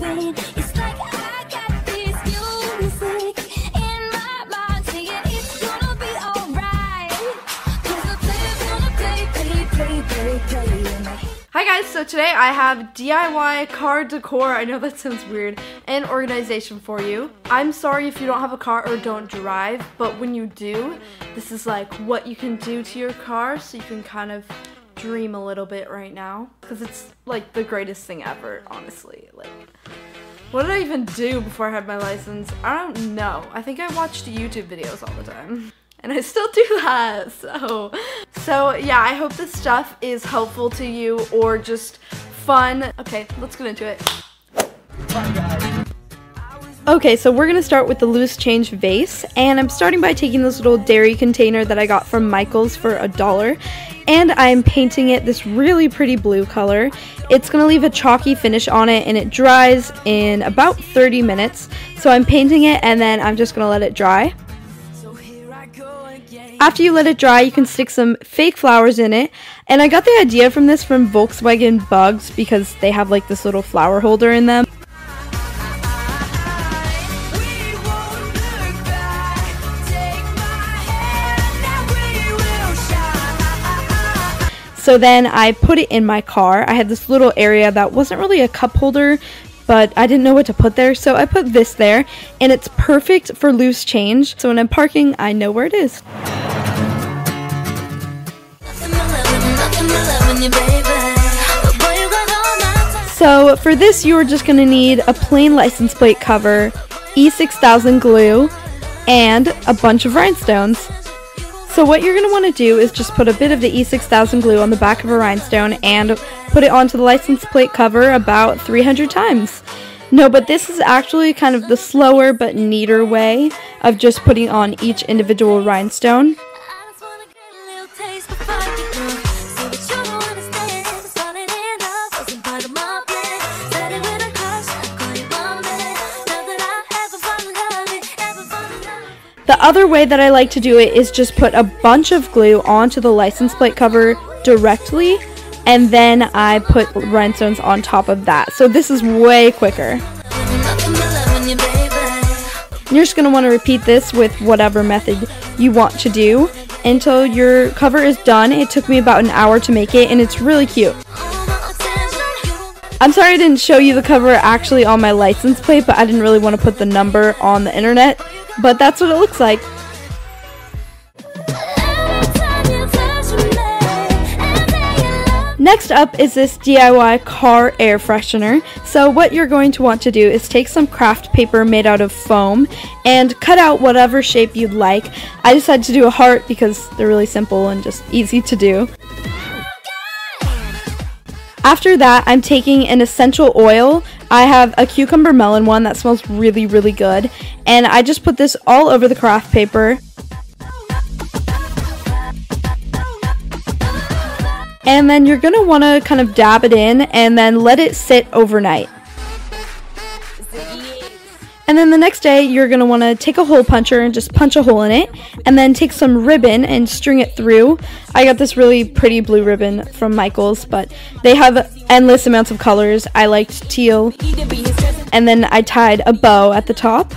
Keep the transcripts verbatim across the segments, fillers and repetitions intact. wait. It's like I got this music in my mind saying it's gonna be alright. Cause the player's gonna play, play, play, play, play. Hi guys, so today I have D I Y car decor. I know that sounds weird, and organization for you. I'm sorry if you don't have a car or don't drive, but when you do, this is like what you can do to your car so you can kind of dream a little bit right now, because it's like the greatest thing ever, honestly. Like, what did I even do before I had my license? I don't know. I think I watched YouTube videos all the time, and I still do that, so. So yeah, I hope this stuff is helpful to you or just fun. Okay, let's get into it. Okay, so we're gonna start with the loose change vase, and I'm starting by taking this little dairy container that I got from Michaels for a dollar. And I'm painting it this really pretty blue color. It's gonna leave a chalky finish on it, and it dries in about thirty minutes. So I'm painting it, and then I'm just gonna let it dry. After you let it dry, you can stick some fake flowers in it. And I got the idea from this from Volkswagen Bugs, because they have like this little flower holder in them. So then I put it in my car. I had this little area that wasn't really a cup holder, but I didn't know what to put there, so I put this there, and it's perfect for loose change. So when I'm parking, I know where it is. So for this, you're just gonna need a plain license plate cover, E six thousand glue, and a bunch of rhinestones. So what you're going to want to do is just put a bit of the E six thousand glue on the back of a rhinestone and put it onto the license plate cover about three hundred times. No, but this is actually kind of the slower but neater way of just putting on each individual rhinestone. The other way that I like to do it is just put a bunch of glue onto the license plate cover directly, and then I put rhinestones on top of that. So this is way quicker. You're just going to want to repeat this with whatever method you want to do until your cover is done. It took me about an hour to make it, and it's really cute. I'm sorry I didn't show you the cover actually on my license plate, but I didn't really want to put the number on the internet. But that's what it looks like. Next up is this D I Y car air freshener. So what you're going to want to do is take some craft paper made out of foam and cut out whatever shape you'd like. I decided to do a heart because they're really simple and just easy to do. After that, I'm taking an essential oil. I have a cucumber melon one that smells really, really good. And I just put this all over the craft paper. And then you're going to want to kind of dab it in and then let it sit overnight. And then the next day, you're going to want to take a hole puncher and just punch a hole in it. And then take some ribbon and string it through. I got this really pretty blue ribbon from Michaels, but they have endless amounts of colors. I liked teal. And then I tied a bow at the top.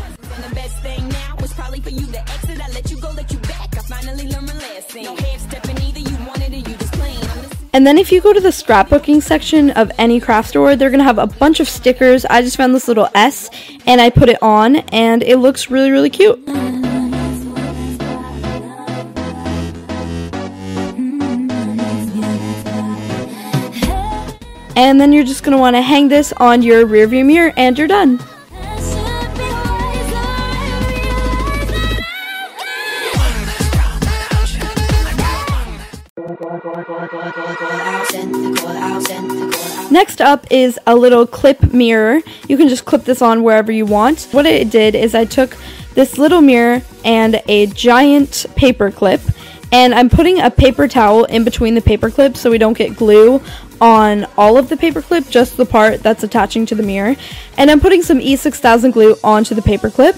And then if you go to the scrapbooking section of any craft store, they're going to have a bunch of stickers. I just found this little S, and I put it on, and it looks really, really cute. And then you're just going to want to hang this on your rearview mirror, and you're done. Next up is a little clip mirror. You can just clip this on wherever you want. What I did is I took this little mirror and a giant paper clip, and I'm putting a paper towel in between the paper clips so we don't get glue on all of the paper clip, just the part that's attaching to the mirror. And I'm putting some E six thousand glue onto the paper clip.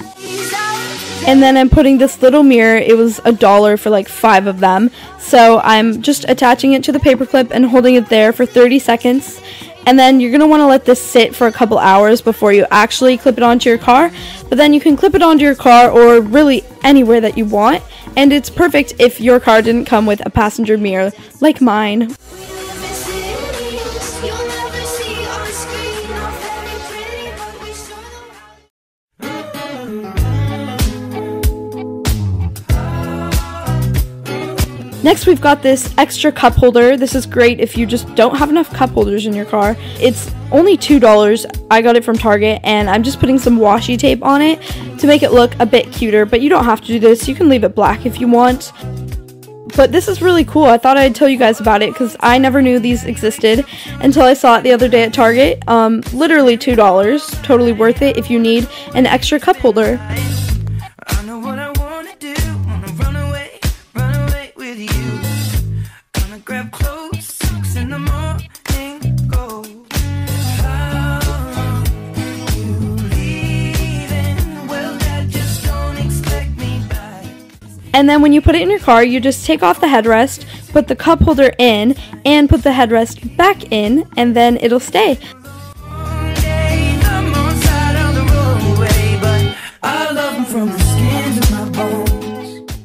And then I'm putting this little mirror. It was a dollar for like five of them. So I'm just attaching it to the paperclip and holding it there for thirty seconds. and then you're going to want to let this sit for a couple hours before you actually clip it onto your car. But then you can clip it onto your car or really anywhere that you want, and it's perfect if your car didn't come with a passenger mirror like mine. Next, we've got this extra cup holder. This is great if you just don't have enough cup holders in your car. It's only two dollars. I got it from Target, and I'm just putting some washi tape on it to make it look a bit cuter, but you don't have to do this. You can leave it black if you want. But this is really cool. I thought I'd tell you guys about it because I never knew these existed until I saw it the other day at Target. Um, literally two dollars. Totally worth it if you need an extra cup holder. And then when you put it in your car, you just take off the headrest, put the cup holder in, and put the headrest back in, and then it'll stay.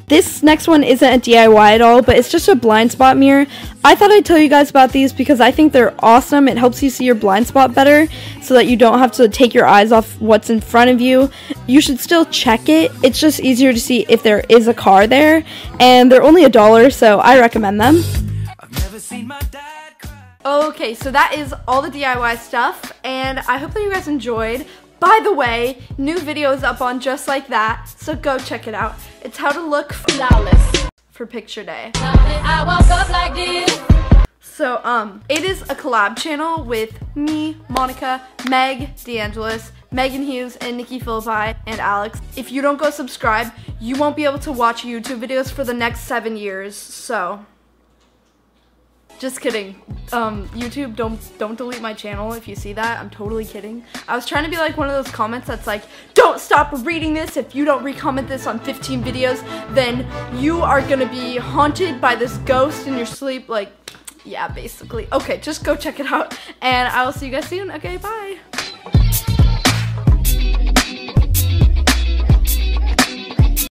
This next one isn't a D I Y at all, but it's just a blind spot mirror. I thought I'd tell you guys about these because I think they're awesome. It helps you see your blind spot better so that you don't have to take your eyes off what's in front of you. You should still check it. It's just easier to see if there is a car there, and they're only a dollar, so I recommend them. I've never seen my dad cry. Okay, so that is all the D I Y stuff, and I hope that you guys enjoyed. By the way, new video is up on Just Like That, so go check it out. It's how to look flawless for picture day. I woke up like this. So, um, it is a collab channel with me, Monica, Meg DeAngelis, Megan Hughes, and Nikki Phillippe, and Alex. If you don't go subscribe, you won't be able to watch YouTube videos for the next seven years, so. Just kidding. Um, YouTube, don't don't delete my channel if you see that. I'm totally kidding. I was trying to be like one of those comments that's like, don't stop reading this. If you don't recomment this on fifteen videos, then you are gonna be haunted by this ghost in your sleep. Like, yeah, basically. Okay, just go check it out, and I will see you guys soon. Okay, bye.